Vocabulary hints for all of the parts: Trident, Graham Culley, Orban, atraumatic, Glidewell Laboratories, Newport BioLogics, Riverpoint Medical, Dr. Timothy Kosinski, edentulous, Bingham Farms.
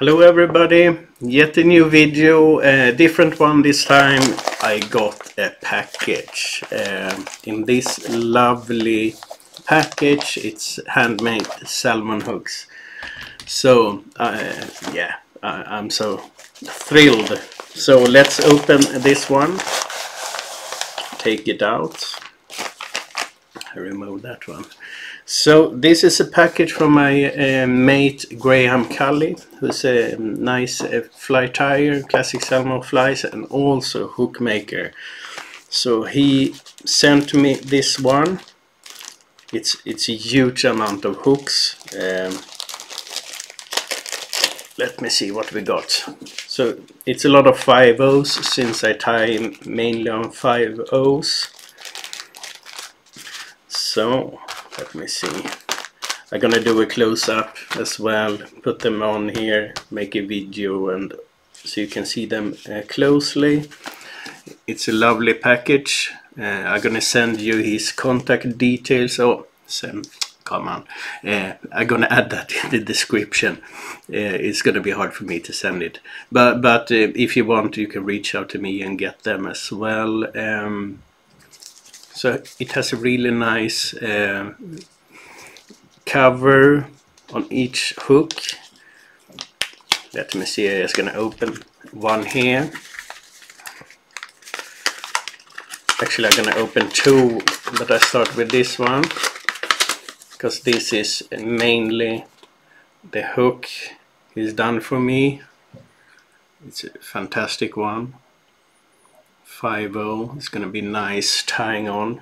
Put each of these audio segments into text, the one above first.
Hello everybody, yet a new video, a different one this time. I got a package. In this lovely package, it's handmade salmon hooks. So yeah, I'm so thrilled. So let's open this one, take it out. I removed that one. So this is a package from my mate Graham Culley, who's a nice fly tyer, classic salmon flies, and also hook maker. So he sent me this one. It's a huge amount of hooks. Let me see what we got. So it's a lot of 5/0s, since I tie mainly on 5/0s. So let me see. I'm gonna do a close-up as well, put them on here, make a video, and so you can see them closely. It's a lovely package. I'm gonna send you his contact details. Oh, come on. I'm gonna add that in the description. It's gonna be hard for me to send it, but if you want, you can reach out to me and get them as well. So it has a really nice cover on each hook. Let me see, I'm just going to open one here. Actually, I'm going to open two, but I start with this one, because this is mainly the hook is done for me. It's a fantastic one. 5/0, it's going to be nice tying on.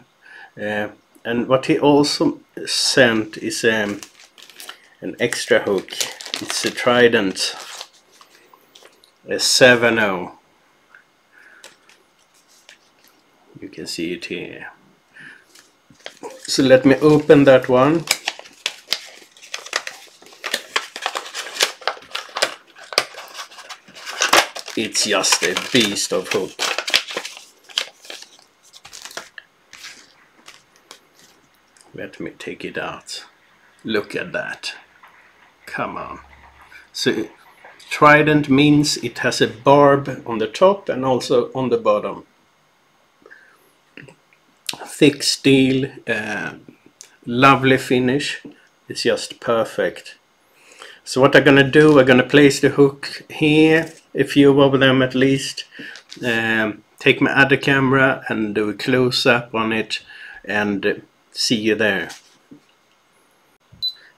And what he also sent is an extra hook. It's a Trident, a 7/0. You can see it here. So let me open that one. It's just a beast of hook. Let me take it out. Look at that. Come on. So Trident means it has a barb on the top and also on the bottom. Thick steel, lovely finish. It's just perfect. So what I'm going to do, I'm going to place the hook here, a few of them at least. Take my other camera and do a close-up on it, and see you there.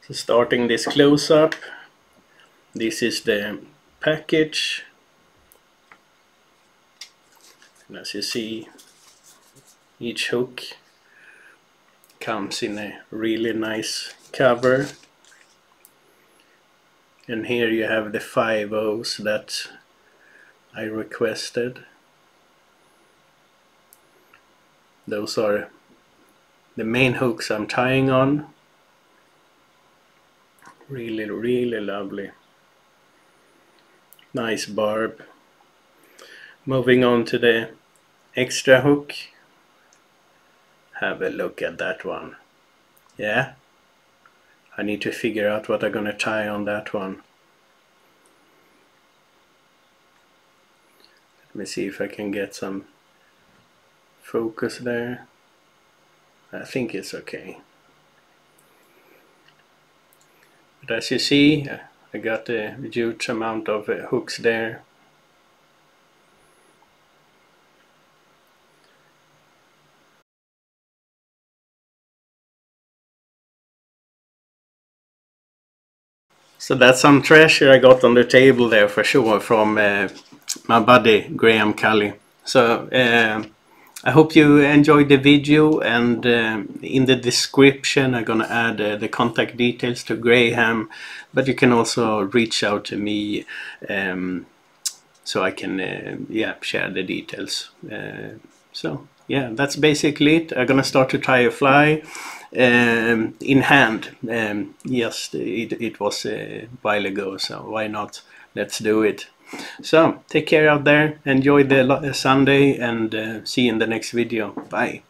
So starting this close-up, this is the package, and as you see, each hook comes in a really nice cover, and here you have the 5/0s that I requested. Those are the main hooks I'm tying on. Really, really lovely. Nice barb. Moving on to the extra hook. Have a look at that one. Yeah? I need to figure out what I'm gonna tie on that one. Let me see if I can get some focus there. I think it's okay. But as you see, I got a huge amount of hooks there. So that's some treasure I got on the table there for sure, from my buddy Graham Culley. So I hope you enjoyed the video, and in the description I'm gonna add the contact details to Graham, but you can also reach out to me so I can share the details. So yeah, that's basically it. I'm gonna start to tie a fly in hand. Yes, it was a while ago, so why not? Let's do it. So, take care out there, enjoy the Sunday, and see you in the next video. Bye.